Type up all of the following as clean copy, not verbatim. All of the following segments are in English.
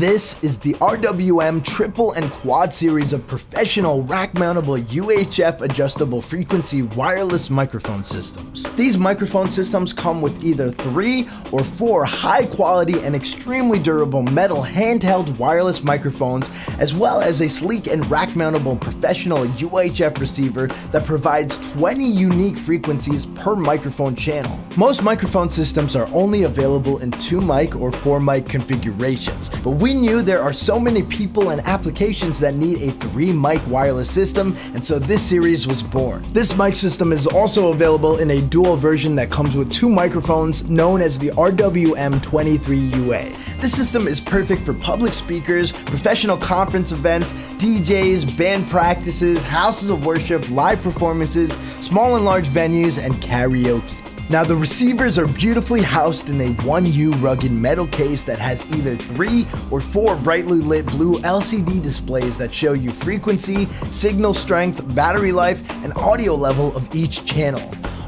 This is the RWM triple and quad series of professional rack-mountable UHF adjustable frequency wireless microphone systems. These microphone systems come with either 3 or 4 high-quality and extremely durable metal handheld wireless microphones, as well as a sleek and rack-mountable professional UHF receiver that provides 20 unique frequencies per microphone channel. Most microphone systems are only available in 2-mic or 4-mic configurations, but we knew there are so many people and applications that need a 3-mic wireless system, and so this series was born. This mic system is also available in a dual version that comes with 2 microphones known as the RWM23UA. This system is perfect for public speakers, professional conference events, DJs, band practices, houses of worship, live performances, small and large venues, and karaoke. Now, the receivers are beautifully housed in a 1U rugged metal case that has either 3 or 4 brightly lit blue LCD displays that show you frequency, signal strength, battery life, and audio level of each channel.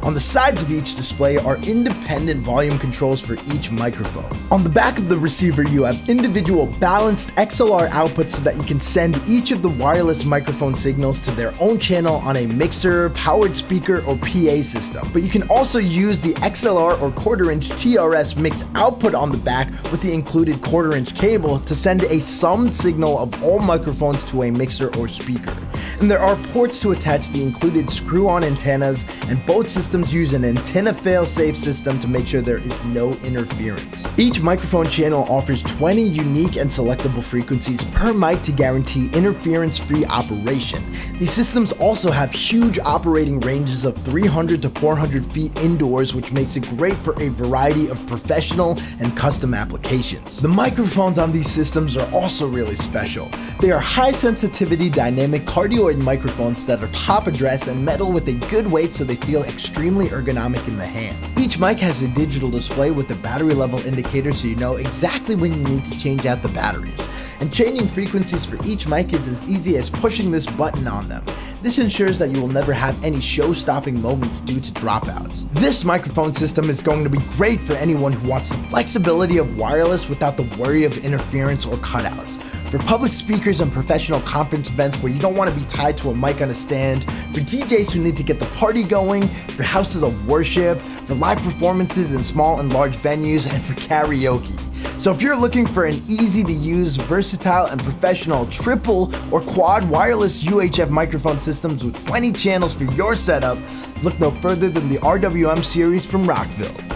On the sides of each display are independent volume controls for each microphone. On the back of the receiver, you have individual balanced XLR outputs so that you can send each of the wireless microphone signals to their own channel on a mixer, powered speaker, or PA system. But you can also use the XLR or quarter-inch TRS mix output on the back with the included quarter-inch cable to send a summed signal of all microphones to a mixer or speaker. And there are ports to attach the included screw-on antennas, and both systems use an antenna fail-safe system to make sure there is no interference. Each microphone channel offers 20 unique and selectable frequencies per mic to guarantee interference-free operation. These systems also have huge operating ranges of 300 to 400 feet indoors, which makes it great for a variety of professional and custom applications. The microphones on these systems are also really special. They are high-sensitivity dynamic Cardioid microphones that are top address and metal with a good weight, so they feel extremely ergonomic in the hand. Each mic has a digital display with a battery level indicator, so you know exactly when you need to change out the batteries. And changing frequencies for each mic is as easy as pushing this button on them. This ensures that you will never have any show-stopping moments due to dropouts. This microphone system is going to be great for anyone who wants the flexibility of wireless without the worry of interference or cutouts. For public speakers and professional conference events where you don't want to be tied to a mic on a stand, for DJs who need to get the party going, for houses of worship, for live performances in small and large venues, and for karaoke. So if you're looking for an easy-to-use, versatile, and professional triple or quad wireless UHF microphone systems with 20 channels for your setup, look no further than the RWM series from Rockville.